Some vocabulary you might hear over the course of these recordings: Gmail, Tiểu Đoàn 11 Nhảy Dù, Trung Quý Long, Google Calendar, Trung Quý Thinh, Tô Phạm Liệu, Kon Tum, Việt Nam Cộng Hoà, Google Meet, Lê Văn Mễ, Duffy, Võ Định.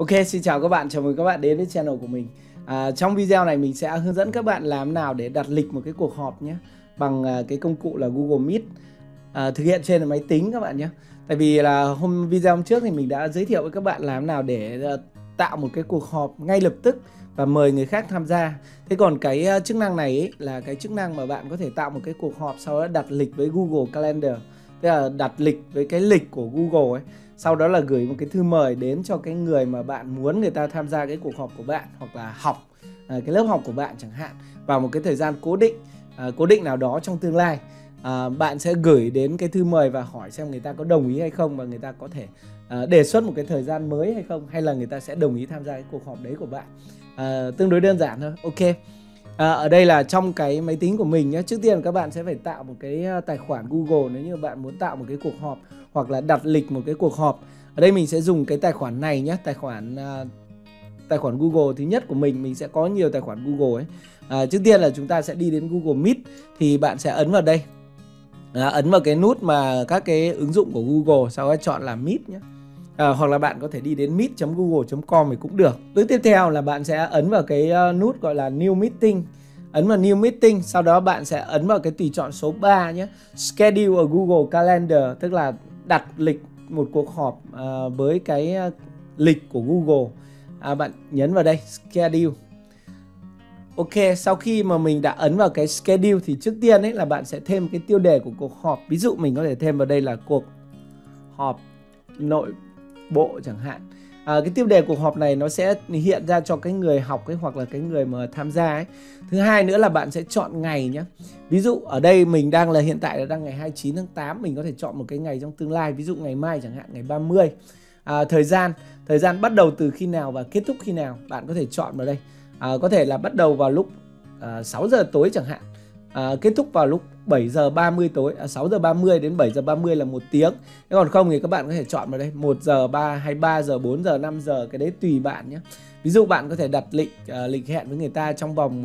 Ok, xin chào các bạn, chào mừng các bạn đến với channel của mình. Trong video này mình sẽ hướng dẫn các bạn làm nào để đặt lịch một cái cuộc họp nhé, bằng cái công cụ là Google Meet, thực hiện trên máy tính các bạn nhé. Tại vì là video hôm trước thì mình đã giới thiệu với các bạn làm nào để tạo một cái cuộc họp ngay lập tức và mời người khác tham gia. Thế còn cái chức năng này ấy, là cái chức năng mà bạn có thể tạo một cái cuộc họp, sau đó đặt lịch với Google Calendar, tức là đặt lịch với cái lịch của Google ấy, sau đó là gửi một cái thư mời đến cho cái người mà bạn muốn người ta tham gia cái cuộc họp của bạn, hoặc là học cái lớp học của bạn chẳng hạn, vào một cái thời gian cố định nào đó trong tương lai. Bạn sẽ gửi đến cái thư mời và hỏi xem người ta có đồng ý hay không, và người ta có thể đề xuất một cái thời gian mới hay không, hay là người ta sẽ đồng ý tham gia cái cuộc họp đấy của bạn. Tương đối đơn giản thôi. Ok, ở đây là trong cái máy tính của mình nhé. Trước tiên các bạn sẽ phải tạo một cái tài khoản Google nếu như bạn muốn tạo một cái cuộc họp hoặc là đặt lịch một cái cuộc họp. Ở đây mình sẽ dùng cái tài khoản này nhé, tài khoản Google thứ nhất của mình. Mình sẽ có nhiều tài khoản Google ấy. Trước tiên là chúng ta sẽ đi đến Google Meet, thì bạn sẽ ấn vào đây, ấn vào cái nút mà các cái ứng dụng của Google, sau đó chọn là Meet nhé. Hoặc là bạn có thể đi đến meet.google.com thì cũng được. Bước tiếp theo là bạn sẽ ấn vào cái nút gọi là New Meeting. Ấn vào New Meeting, sau đó bạn sẽ ấn vào cái tùy chọn số 3 nhé, Schedule ở Google Calendar, tức là đặt lịch một cuộc họp với cái lịch của Google. Bạn nhấn vào đây, Schedule. Ok, sau khi mà mình đã ấn vào cái Schedule thì trước tiên ấy là bạn sẽ thêm cái tiêu đề của cuộc họp. Ví dụ mình có thể thêm vào đây là cuộc họp nội bộ chẳng hạn. Cái tiêu đề cuộc họp này nó sẽ hiện ra cho cái người học ấy, hoặc là cái người mà tham gia ấy. Thứ hai nữa là bạn sẽ chọn ngày nhé. Ví dụ ở đây mình đang là hiện tại là đang ngày 29 tháng 8, mình có thể chọn một cái ngày trong tương lai, ví dụ ngày mai chẳng hạn, ngày 30. Thời gian bắt đầu từ khi nào và kết thúc khi nào, bạn có thể chọn vào đây. Có thể là bắt đầu vào lúc 6 giờ tối chẳng hạn, kết thúc vào lúc 7 giờ 30 tối. 6 giờ 30 đến 7 giờ 30 là 1 tiếng. Thế còn không thì các bạn có thể chọn vào đây 1 giờ 3, 23 giờ, 4 giờ, 5 giờ, cái đấy tùy bạn nhé. Ví dụ bạn có thể đặt lịch hẹn với người ta trong vòng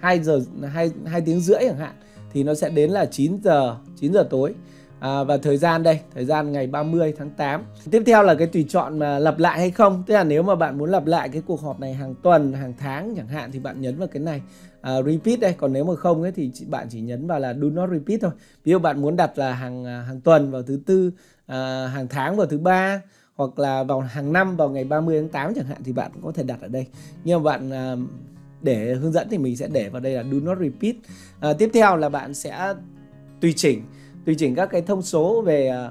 2 tiếng rưỡi chẳng hạn, thì nó sẽ đến là 9 giờ tối. Và thời gian đây, thời gian ngày 30 tháng 8. Tiếp theo là cái tùy chọn mà lặp lại hay không. Tức là nếu mà bạn muốn lặp lại cái cuộc họp này hàng tuần, hàng tháng chẳng hạn, thì bạn nhấn vào cái này, repeat đây. Còn nếu mà không ấy, thì bạn chỉ nhấn vào là do not repeat thôi. Ví dụ bạn muốn đặt là hàng tuần vào thứ Tư, hàng tháng vào thứ Ba, hoặc là vào hàng năm vào ngày 30 tháng 8 chẳng hạn, thì bạn cũng có thể đặt ở đây. Nhưng mà bạn để hướng dẫn thì mình sẽ để vào đây là do not repeat. Tiếp theo là bạn sẽ tùy chỉnh các cái thông số về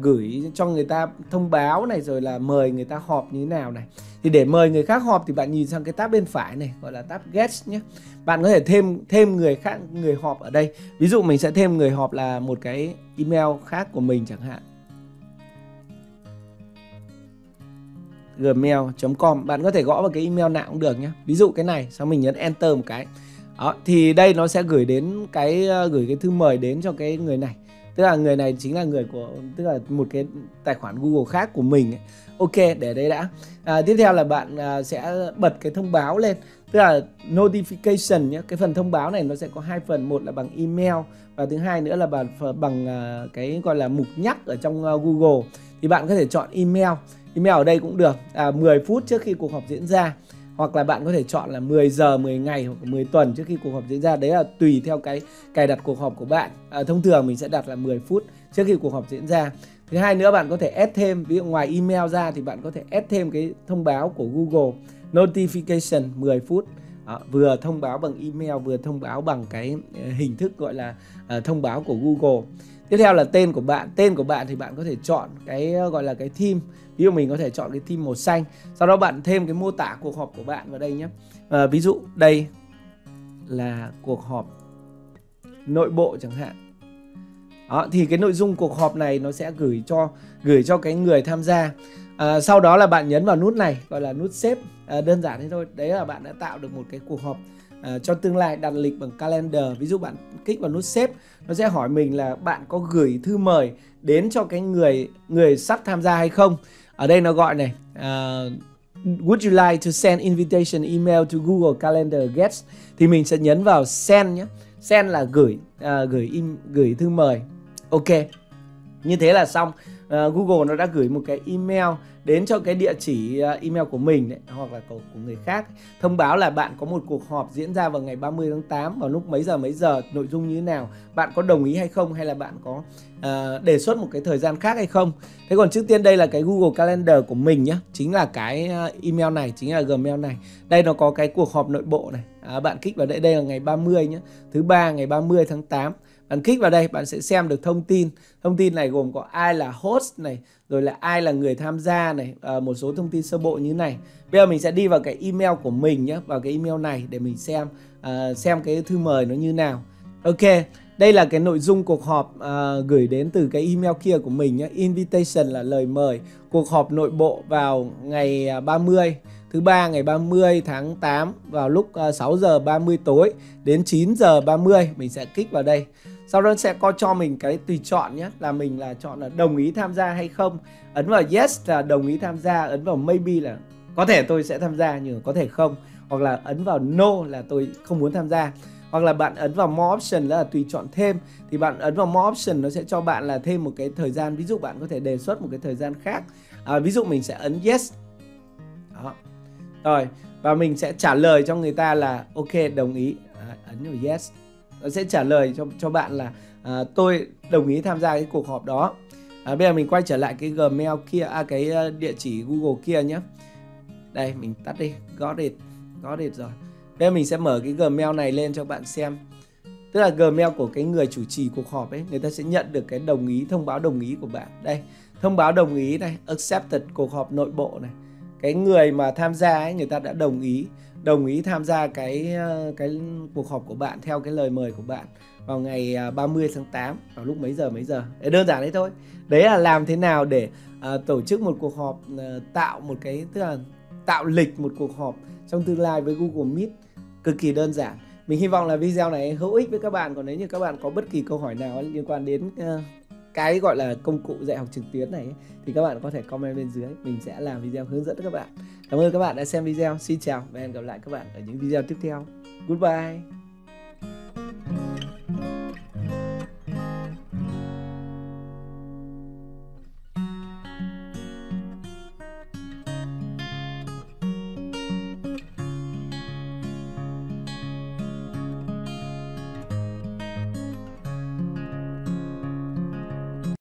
gửi cho người ta thông báo này, rồi là mời người ta họp như thế nào này. Thì để mời người khác họp thì bạn nhìn sang cái tab bên phải này, gọi là tab guest nhé. Bạn có thể thêm người khác, người họp ở đây. Ví dụ mình sẽ thêm người họp là một cái email khác của mình chẳng hạn, gmail.com. Bạn có thể gõ vào cái email nào cũng được nhé. Ví dụ cái này, sau mình nhấn enter một cái. Đó, thì đây nó sẽ gửi cái thư mời đến cho cái người này. Tức là người này chính là tức là một cái tài khoản Google khác của mình ấy. Ok, để đây đã. Tiếp theo là bạn sẽ bật cái thông báo lên, tức là notification nhé. Cái phần thông báo này nó sẽ có hai phần, một là bằng email và thứ hai nữa là bằng cái gọi là mục nhắc ở trong Google. Thì bạn có thể chọn email ở đây cũng được, 10 phút trước khi cuộc họp diễn ra. Hoặc là bạn có thể chọn là 10 giờ, 10 ngày hoặc 10 tuần trước khi cuộc họp diễn ra. Đấy là tùy theo cái cài đặt cuộc họp của bạn. Thông thường mình sẽ đặt là 10 phút trước khi cuộc họp diễn ra. Thứ hai nữa bạn có thể add thêm, ví dụ ngoài email ra thì bạn có thể add thêm cái thông báo của Google, notification 10 phút. Vừa thông báo bằng email, vừa thông báo bằng cái hình thức gọi là thông báo của Google. Tiếp theo là tên của bạn. Tên của bạn thì bạn có thể chọn cái gọi là cái theme. Ví dụ mình có thể chọn cái theme màu xanh. Sau đó bạn thêm cái mô tả cuộc họp của bạn vào đây nhé. Ví dụ đây là cuộc họp nội bộ chẳng hạn. Đó, thì cái nội dung cuộc họp này nó sẽ gửi cho cái người tham gia. Sau đó là bạn nhấn vào nút này, gọi là nút save. Đơn giản thế thôi. Đấy là bạn đã tạo được một cái cuộc họp cho tương lai, đặt lịch bằng calendar. Ví dụ bạn kích vào nút save, nó sẽ hỏi mình là bạn có gửi thư mời đến cho cái người sắp tham gia hay không. Ở đây nó gọi này, would you like to send invitation email to Google Calendar guests. Thì mình sẽ nhấn vào send nhé. Send là gửi thư mời. Ok, như thế là xong. Google nó đã gửi một cái email đến cho cái địa chỉ email của mình đấy, hoặc là của người khác, thông báo là bạn có một cuộc họp diễn ra vào ngày 30 tháng 8 vào lúc mấy giờ, nội dung như thế nào, bạn có đồng ý hay không, hay là bạn có đề xuất một cái thời gian khác hay không. Thế còn trước tiên đây là cái Google Calendar của mình nhé, chính là cái email này, chính là Gmail này. Đây nó có cái cuộc họp nội bộ này, bạn kích vào đây, đây là ngày 30 nhé, thứ ba ngày 30 tháng 8. Bạn kích vào đây bạn sẽ xem được thông tin. Thông tin này gồm có ai là host này, rồi là ai là người tham gia này, một số thông tin sơ bộ như này. Bây giờ mình sẽ đi vào cái email của mình nhé, vào cái email này để mình xem cái thư mời nó như nào. Ok, đây là cái nội dung cuộc họp gửi đến từ cái email kia của mình nhé. Invitation là lời mời, cuộc họp nội bộ vào ngày 30, thứ ba ngày 30 tháng 8 vào lúc 6 giờ 30 tối đến 9 giờ 30. Mình sẽ kích vào đây. Sau đó sẽ có cho mình cái tùy chọn nhé, là mình là chọn là đồng ý tham gia hay không. Ấn vào yes là đồng ý tham gia, ấn vào maybe là có thể tôi sẽ tham gia nhưng có thể không, hoặc là ấn vào no là tôi không muốn tham gia. Hoặc là bạn ấn vào more option là tùy chọn thêm, thì bạn ấn vào more option nó sẽ cho bạn là thêm một cái thời gian, ví dụ bạn có thể đề xuất một cái thời gian khác. Ví dụ mình sẽ ấn yes. Đó. Rồi, và mình sẽ trả lời cho người ta là ok, đồng ý. Ấn vào yes. Nó sẽ trả lời cho bạn là tôi đồng ý tham gia cái cuộc họp đó. Bây giờ mình quay trở lại cái Gmail kia, cái địa chỉ Google kia nhé. Đây, mình tắt đi. Got it rồi. Bây giờ mình sẽ mở cái Gmail này lên cho bạn xem. Tức là Gmail của cái người chủ trì cuộc họp ấy, người ta sẽ nhận được cái đồng ý, thông báo đồng ý của bạn. Đây, thông báo đồng ý này, accepted cuộc họp nội bộ này. Cái người mà tham gia ấy, người ta đã đồng ý tham gia cái cuộc họp của bạn theo cái lời mời của bạn vào ngày 30 tháng 8 vào lúc mấy giờ. Đấy, đơn giản đấy thôi. Đấy là làm thế nào để tổ chức một cuộc họp, tạo một cái, tức là tạo lịch một cuộc họp trong tương lai với Google Meet, cực kỳ đơn giản. Mình hy vọng là video này hữu ích với các bạn. Còn nếu như các bạn có bất kỳ câu hỏi nào liên quan đến cái gọi là công cụ dạy học trực tuyến này thì các bạn có thể comment bên dưới, mình sẽ làm video hướng dẫn các bạn. Cảm ơn các bạn đã xem video. Xin chào và hẹn gặp lại các bạn ở những video tiếp theo. Goodbye.